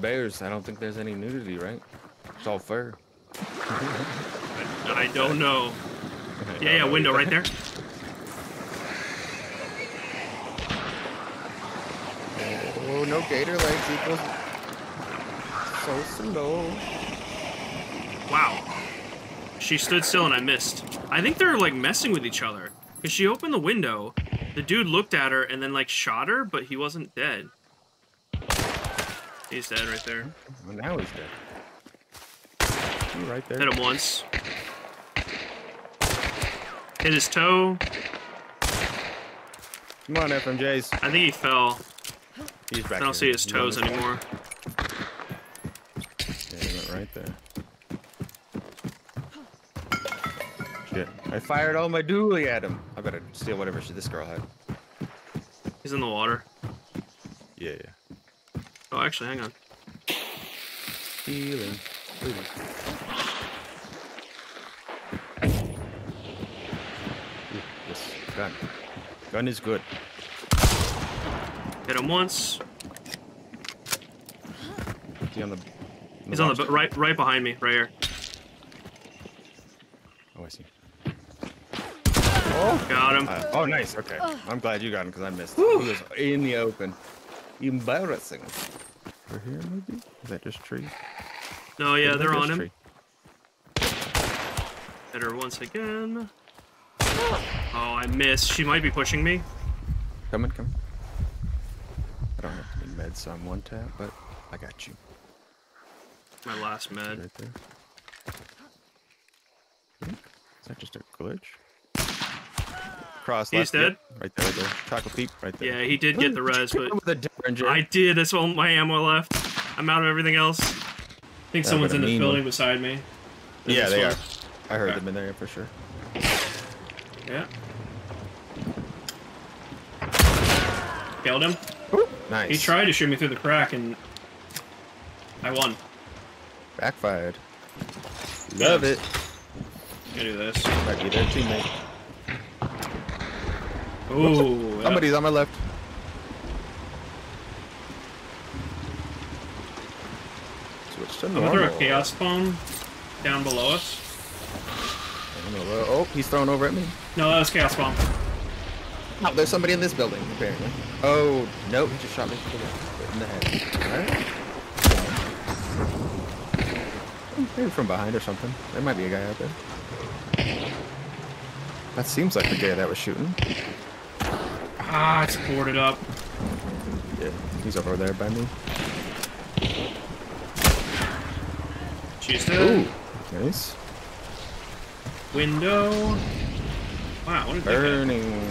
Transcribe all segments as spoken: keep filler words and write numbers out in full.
bears, I don't think there's any nudity, right? It's all fur. I don't know. I yeah, yeah, know window either. Right there. Oh, no gator legs equals so slow. Wow. She stood still and I missed. I think they're like messing with each other. Because she opened the window, the dude looked at her and then like shot her, but he wasn't dead. He's dead right there. Well, now he's dead. He's right there. Hit him once. Hit his toe. Come on, F M Js. I think he fell. He's back I don't here. see his toes you know anymore. Yeah, he went right there. Shit. I fired all my dually at him. I better steal whatever shit this girl had. He's in the water. Yeah, yeah. Oh, actually, hang on. Healing. Healing. Ooh, this gun. Gun is good. Hit him once. Is he on the, on the He's on the right, right behind me, right here. Oh, I see. Oh, got him. Uh, oh, nice. Okay, I'm glad you got him because I missed. Woo. He was in the open. Embarrassing. Over here, maybe? Is that just tree? No, yeah, they're on him. Tree. Hit her once again. Oh, I missed. She might be pushing me. Coming, coming. I don't have to be med, so I'm one tap, but I got you. My last med. Right there. Is that just a glitch? Cross He's dead. Dip. Right there, right there. Chocolate peep, right there. Yeah, he did get the res, but I did. That's all my ammo left. I'm out of everything else. I think yeah, someone's in this building one. beside me. There's yeah, they one. are. I heard okay. them in there for sure. Yeah. Killed him. Ooh, nice. He tried to shoot me through the crack, and I won. Backfired. Love it. I'm gonna do this. Might be their teammate. Ooh, somebody's yeah. on my left. Switch to normal. I'm gonna throw a chaos bomb down below us. I don't know where, oh, he's throwing over at me. No, that was chaos bomb. Oh, there's somebody in this building, apparently. Oh, nope, he just shot me in the head. All right. Maybe from behind or something. There might be a guy out there. That seems like the guy that was shooting. Ah, it's boarded up. Yeah, he's over there by me. She's dead. Ooh, nice. Window. Wow, what a burning.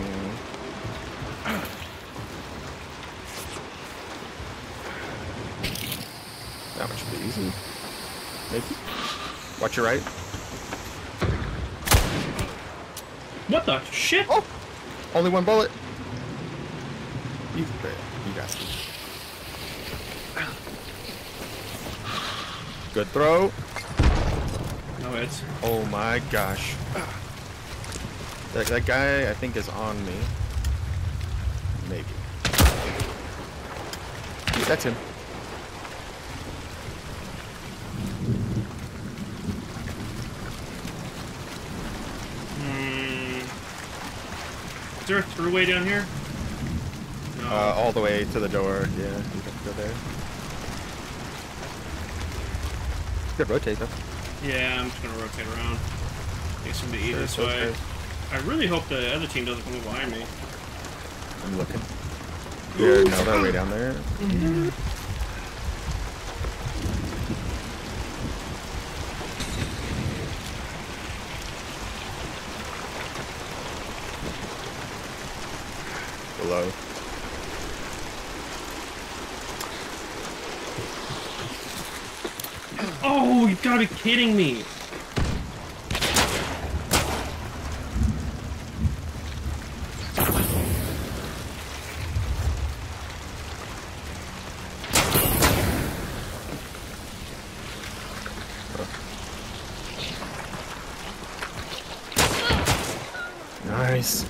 That much would be easy. Maybe. Watch your right. What the shit? Oh, only one bullet. You, you got it. Good throw. No hits. Oh my gosh. That, that guy, I think, is on me. Maybe. That's him. Hmm. Is there a throughway down here? No. Uh, all the way to the door. Yeah, you have to go there. Good rotate though. Yeah, I'm just gonna rotate around. Get some to eat sure, this way. Okay. I really hope the other team doesn't come up behind me. I'm looking. Yeah, no, that way down there. Mm-hmm. Below. Oh, you've got to be kidding me! Nice.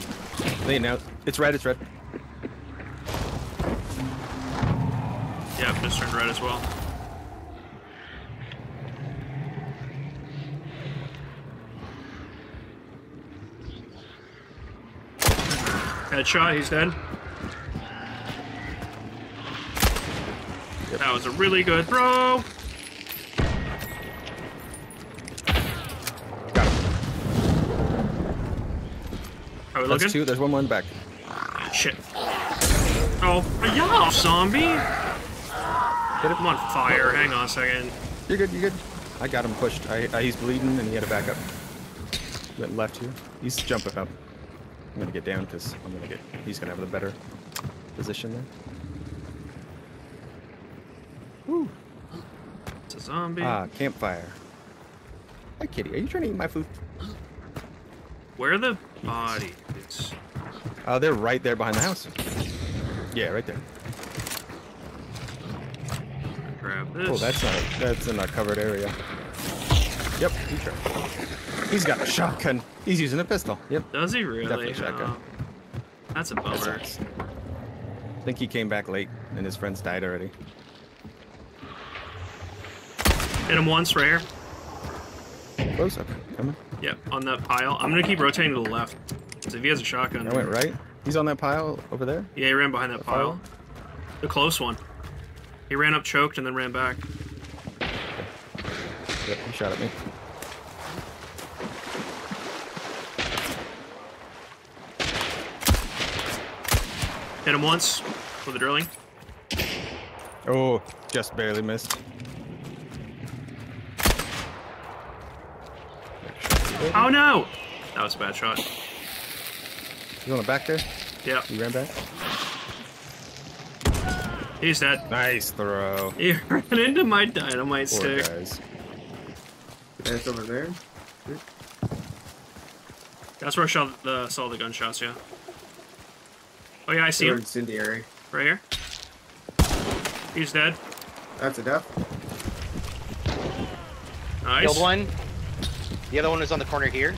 Lean out. It's red, it's red. Yeah, I'm just turned red as well. Headshot, he's dead. Yep. That was a really good throw. Got him. Are we That's looking? Two. There's one more in the back. Shit. Oh, yeah, zombie! Get it. I'm on fire. Hang on a second. You're good, you're good. I got him pushed. I, I, he's bleeding and he had to back up. Went left here. He's jumping up. I'm gonna get down because I'm gonna get. He's gonna have a better position there. Woo! It's a zombie. Ah, campfire. Hi, kitty. Are you trying to eat my food? Where are the body? It's. Oh, uh, they're right there behind the house. Yeah, right there. Grab this. Oh, that's not. That's in a covered area. Yep. He tried. He's got a shotgun. He's using a pistol. Yep. Does he really? Definitely a shotgun. No. That's a bummer. That I think he came back late and his friends died already. Hit him once right here. Close up. Coming. Yep, on that pile. I'm going to keep rotating to the left. So if he has a shotgun. I went right. He's on that pile over there? Yeah, he ran behind that, that pile. pile. The close one. He ran up, choked, and then ran back. Yep, he shot at me. Hit him once for the drilling. Oh, just barely missed. Oh no! That was a bad shot. You on the back there? Yeah. You ran back? He's dead. Nice throw. He ran into my dynamite Poor stick. Guys. That's over there? That's where I saw the, saw the gunshots, yeah. Oh yeah, I see him. Incendiary. Right here. He's dead. That's a death. Nice. Killed one. The other one is on the corner here.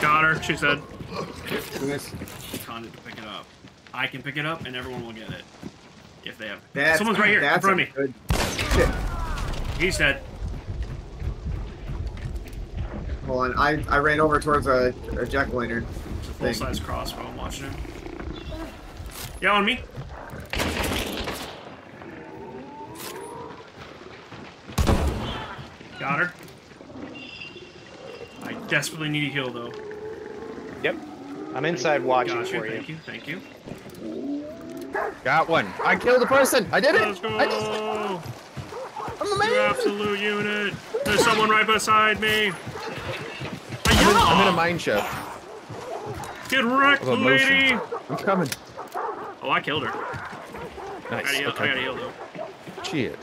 Got her. She's dead. Condit to pick it up. I can pick it up, and everyone will get it if they have. That's Someone's right here in front of me. Shit. He's dead. Hold on, I, I ran over towards a, a jack-o'-lantern. It's a full-size crossbow, I'm watching it. Yeah, on me. Got her. I desperately need a heal, though. Yep. I'm inside watching you. for you. Thank you, thank you. Got one. I killed a person. I did it. Let's go. I just... I'm amazing. You absolute unit. There's someone right beside me. I'm in, I'm in a mine shaft. Get wrecked, lady! I'm coming. Oh, I killed her. Nice. I gotta okay. heal, though. Shit.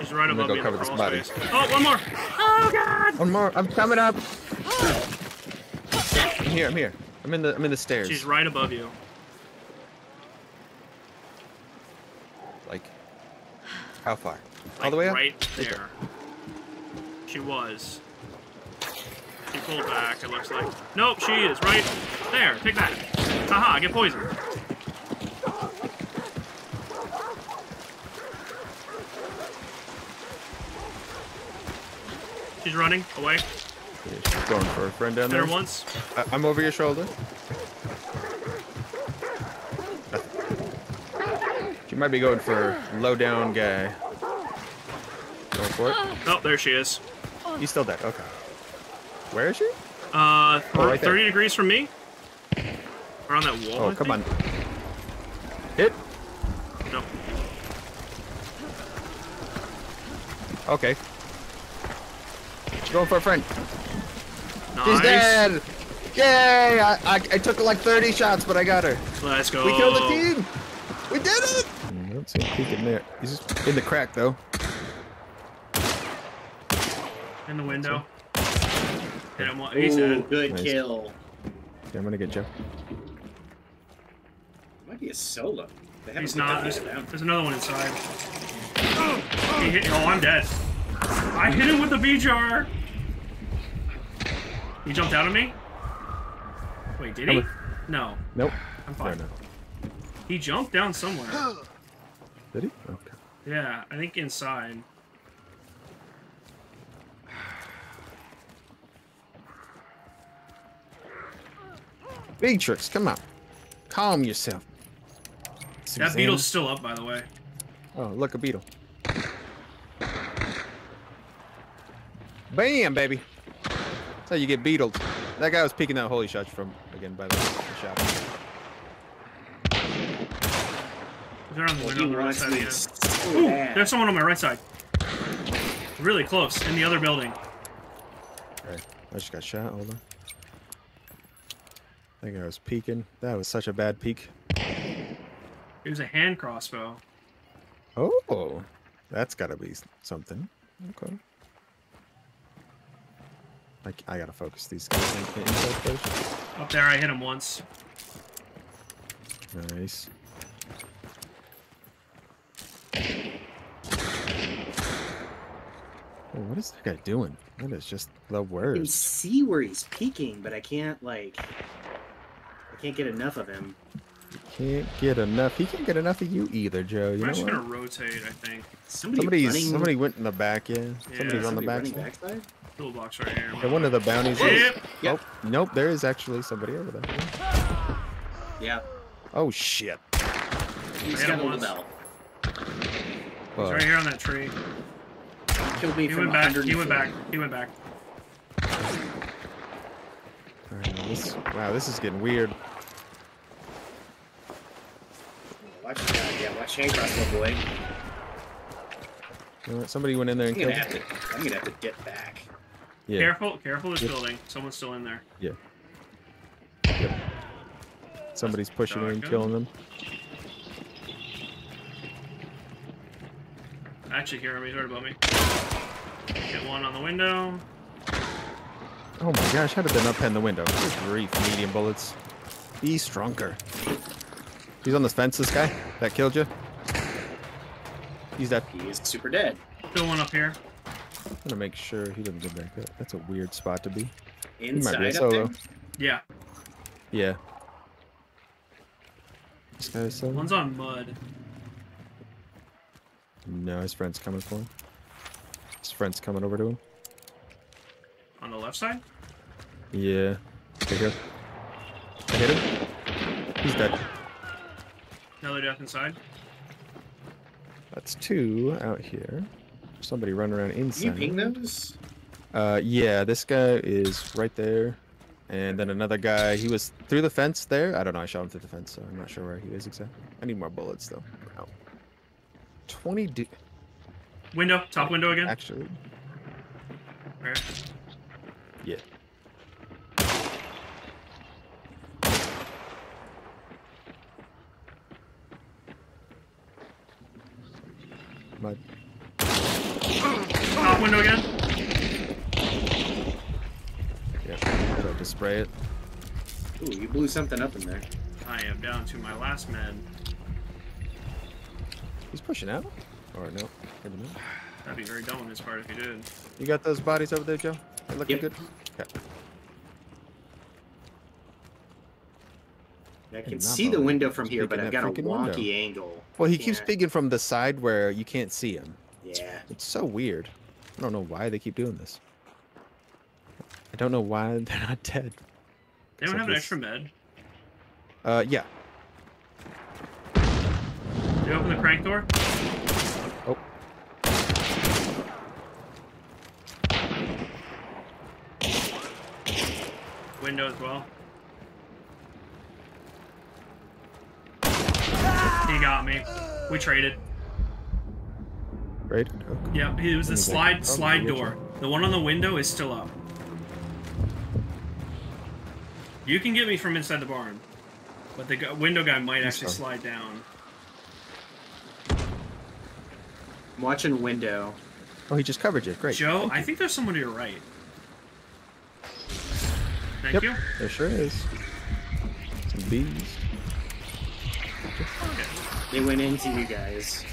She's right above me in the crawl space. Oh, one more! Oh, God! One more. I'm coming up. I'm here, I'm here. I'm in the, I'm in the stairs. She's right above you. Like, how far? Like, all the way up? Right there. She was. She pulled back, it looks like. Nope, she is right there. Take that. Haha, get poisoned. She's running away. Yeah, she's going for a friend down there. There once. I I'm over your shoulder. She might be going for low down guy. Going for it. Oh, there she is. He's still dead, okay. Where is she? Uh, oh, right thirty there. Degrees from me. Or on that wall. Oh, come on. Hit. No. Okay. She's going for a friend. Nice. She's dead. Yay! I, I I took like thirty shots, but I got her. Let's go. We killed the team. We did it. I don't see a peek in there. He's just in the crack though. In the window. He's a good nice. kill. Yeah, I'm gonna get Jeff. Might be a solo. They He's not. There's, there's another one inside. Oh, oh. He hit, oh, I'm dead. I hit him with the bee jar. He jumped out of me. Wait, did he? No. Nope. I'm fine. Fair enough. He jumped down somewhere. Did he? Okay. Yeah, I think inside. Beatrix, come on. Calm yourself. Suzanne. That beetle's still up, by the way. Oh, look, a beetle. Bam, baby. That's how you get beetled. That guy was peeking out holy shots from, again, by the, the shop. They're on the window on the right side again. Ooh, there's someone on my right side. Really close, in the other building. Okay, I just got shot, hold on. I think I was peeking. That was such a bad peek. It was a hand crossbow. Oh, that's gotta be something. Okay. I, I gotta focus these guys. Up there, I hit him once. Nice. Oh, what is that guy doing? That is just the worst. I can see where he's peeking, but I can't, like... I can't get enough of him. You can't get enough. He can't get enough of you either, Joe. We're just gonna rotate, I think. Somebody Somebody's, running... Somebody went in the back, yeah. yeah Somebody's on somebody the back side. Back side? Little box right here. And one of the bounties yep. is... Yep. Oh, nope, there is actually somebody over there. Yeah. Oh, shit. He's got a little bell. He's right here on that tree. Killed me he went back. He went back. He went back. All right, this, wow, this is getting weird. Watch, uh, yeah, watch hand crossbow, boy. You know what, somebody went in there and I'm killed gonna him. Have to, I'm gonna have to get back. Yeah. Careful, careful! This yeah. building. Someone's still in there. Yeah. Yep. Somebody's pushing in and killing them. Actually, here, he's right above me. Get one on the window. Oh my gosh, how did they not pen the window? Good grief, medium bullets. Be stronger. He's on this fence, this guy that killed you. He's dead. He is super dead. Still one up here. I'm gonna make sure he doesn't get back up. That's a weird spot to be. Inside be up solo. There? Yeah. Yeah. This guy's solo. One's on mud. No, his friend's coming for him. His friend's coming over to him. On the left side? Yeah. Take him. I hit him. He's dead. Another death inside. That's two out here. Somebody running around inside. You ping those? Uh, yeah, this guy is right there. And then another guy, he was through the fence there. I don't know, I shot him through the fence, so I'm not sure where he is exactly. I need more bullets, though. Ow. twenty do window, top window again. Actually. Where? Yeah. Mud. Top window again. Yeah, I have to spray it. Ooh, you blew something up in there. I am down to my last med. He's pushing out? Or no? That'd be very dumb on his part if he did. You got those bodies over there, Joe? They're looking yep. good? Okay. I can see the window from here, but I've got a wonky window. angle. Well, he yeah. keeps peeking from the side where you can't see him. Yeah. It's so weird. I don't know why they keep doing this. I don't know why they're not dead. They don't have an extra med? Uh, yeah. Did you open the crank door? Oh. Window as well. Ah! He got me. We traded. Right? Okay. Yeah, it was the slide slide door. The one on the window is still up. You can get me from inside the barn, but the window guy might actually slide down. I'm watching window. Oh, he just covered it. Great. Joe, I think there's someone to your right. Thank yep. you. There sure is. Some bees. Okay. They went into you guys.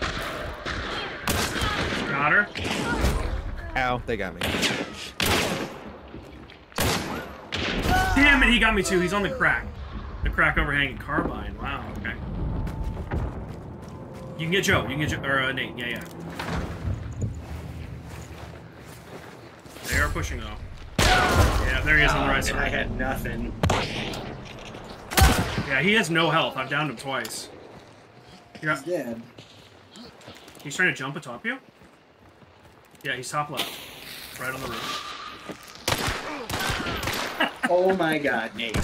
Got her. Ow, they got me. Damn it, he got me too. He's on the crack. The crack overhanging carbine. Wow, okay. You can get Joe. You can get Joe. Or uh, Nate. Yeah, yeah. They are pushing though. Yeah, there he is oh, on the right side. I had nothing. Yeah, he has no health. I've downed him twice. He's dead. He's trying to jump atop you? Yeah, he's top left. Right on the roof. Oh my god, Nate.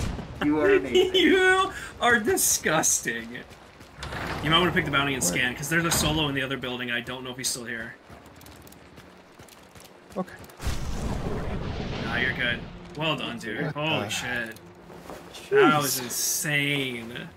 You are amazing. You are disgusting. You might want to pick the bounty and scan, because there's a solo in the other building. I don't know if he's still here. Okay. Nah, you're good. Well done, dude. Holy shit. Jeez. That was insane.